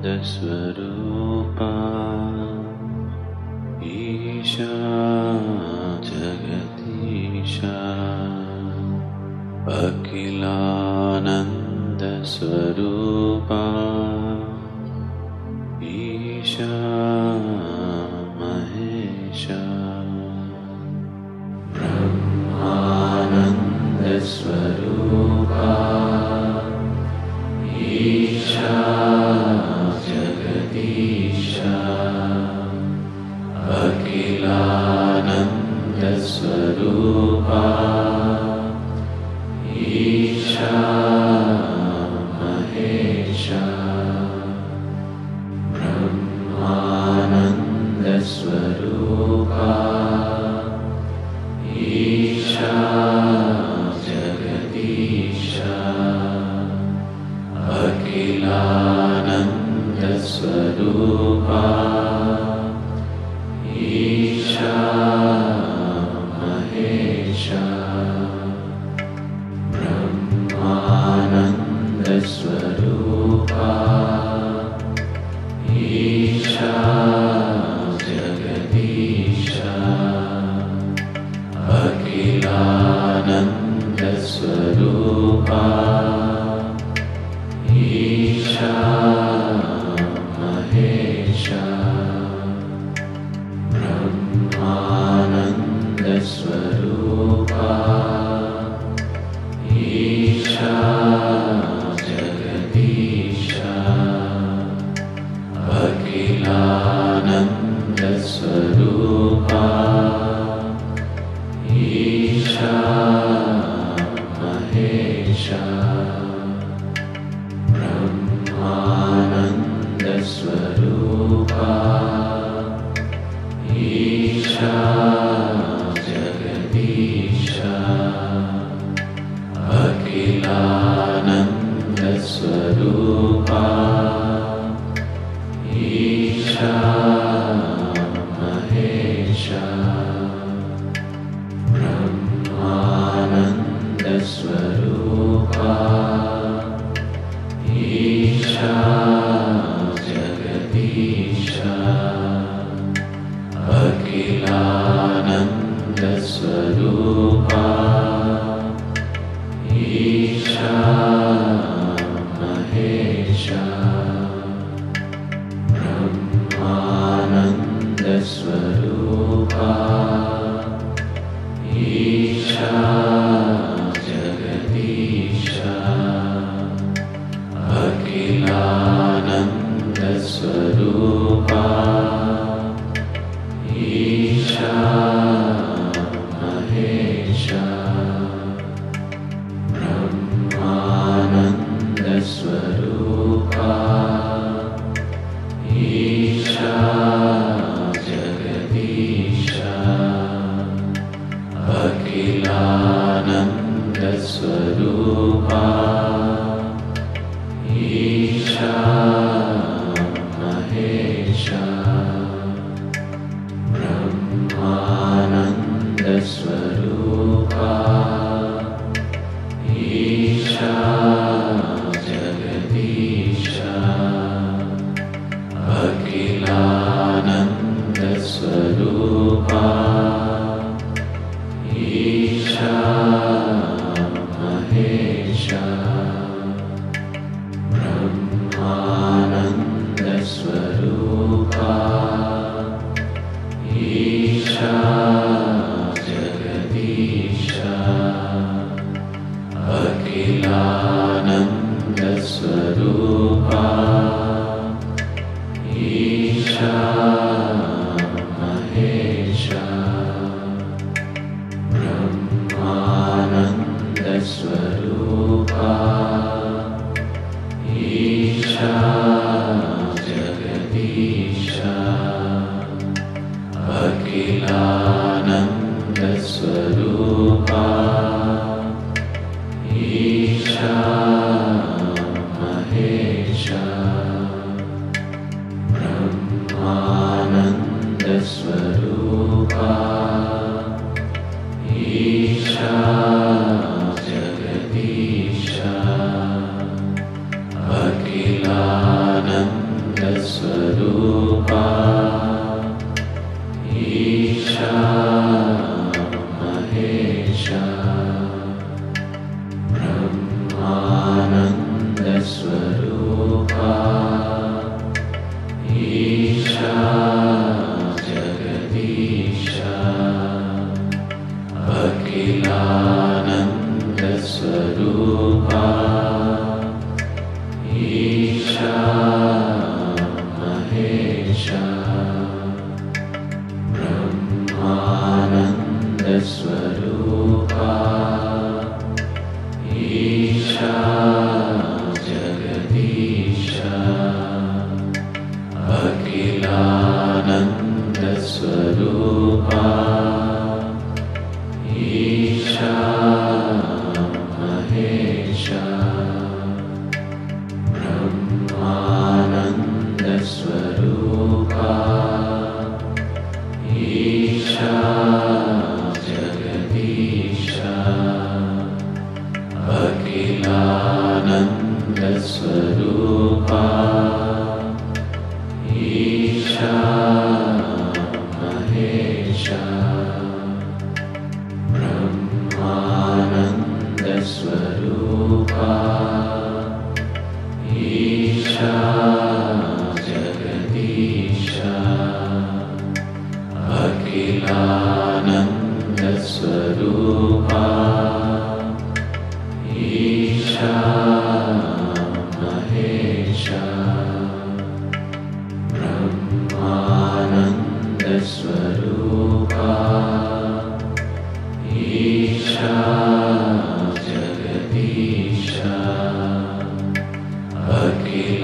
Ananda Swarupa Isha Jagadisha Akhilananda Swarupa Isha Mahesha Brahmananda Swarupa Isha Akhilananda Swarupa Isha Mahesha Brahmananda Swarupa Isha Jagadisha Akhilananda Swarupa Swarupa Isha Jagadisha Akhilananda Swarupa Isha Mahesha Brahmananda Swarupa Isha Akhilananda Swarupa Isha Mahesha Brahmananda Swarupa Isha Jagadisha Akhilananda Swarupa Mahesha Brahmananda Swarupa Isha Jagadisha Akhilananda Swarupa Isha Mahesha Swarupa Isha Jagadisha Akhilananda Swarupa Isha Mahesha Brahmananda Swarupa Isha Akhilananda Swarupa Isha Mahesha Brahmananda Swarupa Isha Jagadisha Akhilananda Swarupa Brahmananda Swarupa Isha Jagadisha Akhilananda Swarupa Isha Mahesha Brahmananda Swarupa Isha Jagadisha Akhilananda Swarupa Isha Mahesha Brahmananda Swarupa Isha Mahesha Brahmananda Swarupa Isha Jagadisha Akhilananda Swarupa Isha Swarupa Isha Jagadisha Akhilananda Swarupa Isha Mahesha Brahmananda Swarupa Isha Akhilananda Swarupa Isha Mahesha Brahmananda Swarupa Isha Jagadisha Akhilananda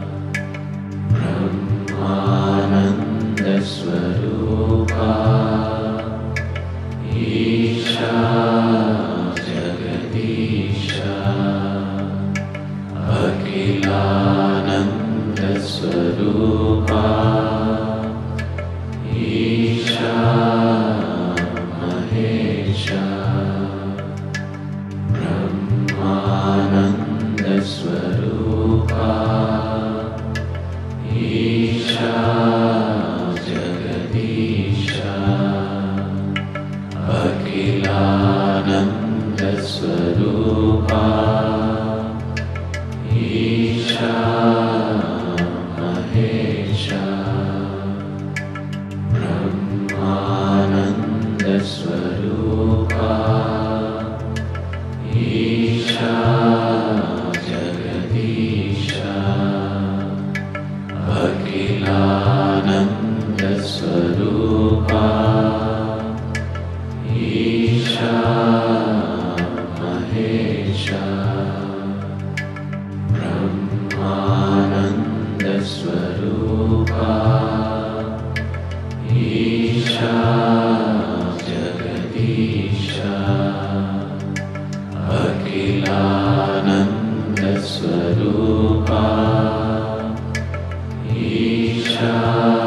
Swarupa Isha Mahesha Brahmananda Swarupa Isha Jagadisha Akhilananda Swarupa Isha Mahesha Swarupa Isha Jagadisha Akhilananda Swarupa Isha Mahesha Brahmananda Swarupa Isha Akhilananda Swarupa Isha Mahesha Brahmananda Swarupa Isha Jagadisha Akhilananda Swarupa Isha Mahesha Brahmananda Swarupa Isha Jagadisha Akhilananda Swarupa Isha